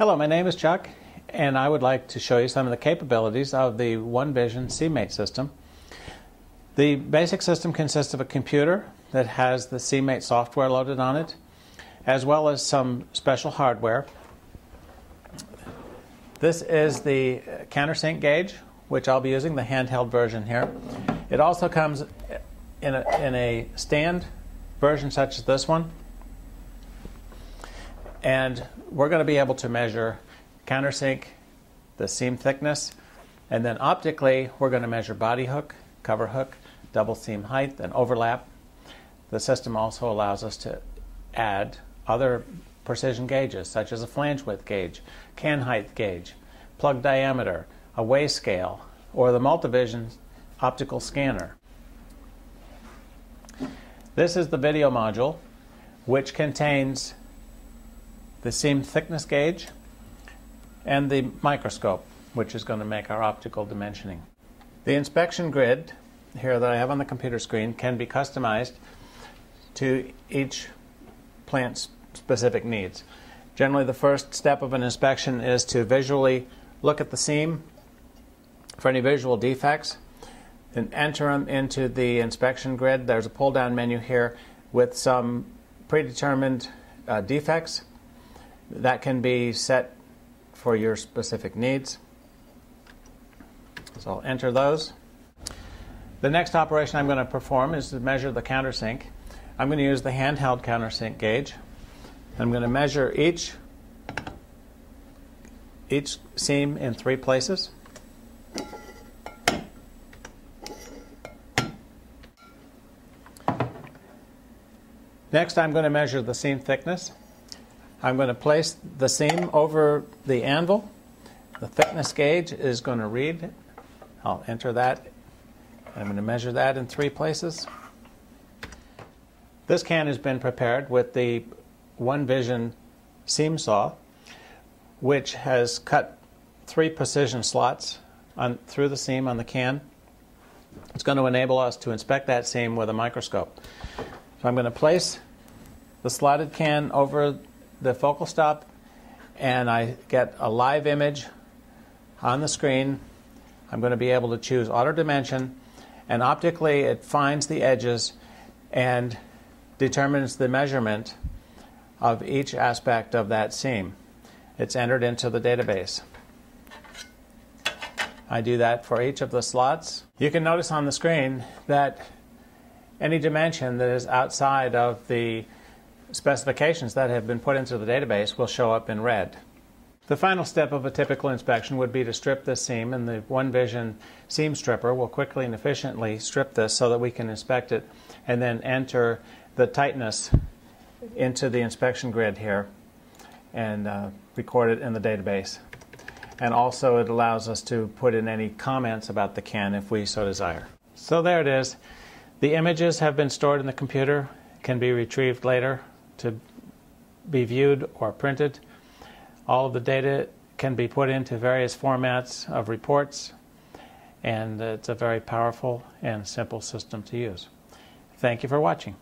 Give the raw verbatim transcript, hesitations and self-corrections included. Hello, my name is Chuck, and I would like to show you some of the capabilities of the OneVision C MATE system. The basic system consists of a computer that has the C MATE software loaded on it, as well as some special hardware. This is the countersink gauge, which I'll be using, the handheld version here. It also comes in a, in a stand version such as this one. And we're going to be able to measure countersink, the seam thickness, and then optically we're going to measure body hook, cover hook, double seam height, and overlap. The system also allows us to add other precision gauges such as a flange width gauge, can height gauge, plug diameter, a weigh scale, or the Multivision optical scanner. This is the video module, which contains the seam thickness gauge, and the microscope, which is going to make our optical dimensioning. The inspection grid here that I have on the computer screen can be customized to each plant's specific needs. Generally, the first step of an inspection is to visually look at the seam for any visual defects and enter them into the inspection grid. There's a pull-down menu here with some predetermined uh, defects that can be set for your specific needs. So I'll enter those. The next operation I'm going to perform is to measure the countersink. I'm going to use the handheld countersink gauge. I'm going to measure each, each seam in three places. Next, I'm going to measure the seam thickness. I'm going to place the seam over the anvil. The thickness gauge is going to read. I'll enter that. I'm going to measure that in three places. This can has been prepared with the OneVision seam saw, which has cut three precision slots on, through the seam on the can. It's going to enable us to inspect that seam with a microscope. So I'm going to place the slotted can over the focal stop, and I get a live image on the screen. I'm going to be able to choose auto dimension, and optically it finds the edges and determines the measurement of each aspect of that seam. It's entered into the database. I do that for each of the slots. You can notice on the screen that any dimension that is outside of the specifications that have been put into the database will show up in red. The final step of a typical inspection would be to strip this seam, and the OneVision seam stripper will quickly and efficiently strip this so that we can inspect it and then enter the tightness into the inspection grid here and uh, record it in the database. And also it allows us to put in any comments about the can if we so desire. So there it is. The images have been stored in the computer, can be retrieved later to be viewed or printed. All of the data can be put into various formats of reports, and it's a very powerful and simple system to use. Thank you for watching.